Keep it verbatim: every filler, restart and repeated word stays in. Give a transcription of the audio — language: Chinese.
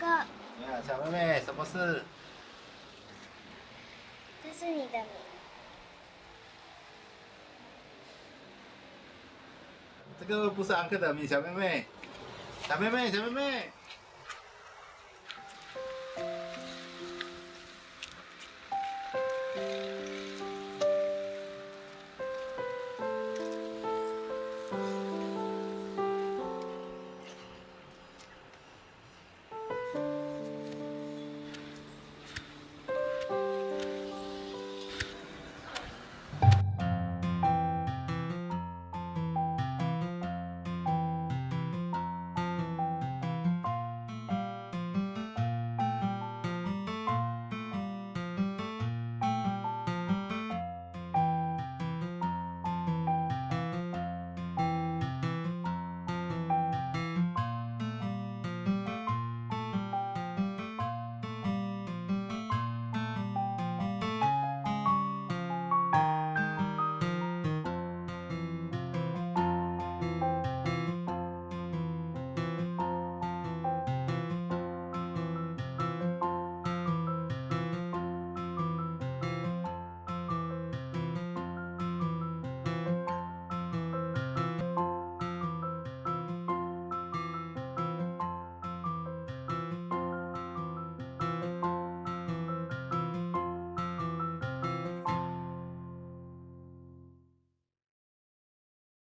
哥，啊，小妹妹，什么事？这是你的名。这个不是安哥的名，小妹妹，小妹妹，小妹妹。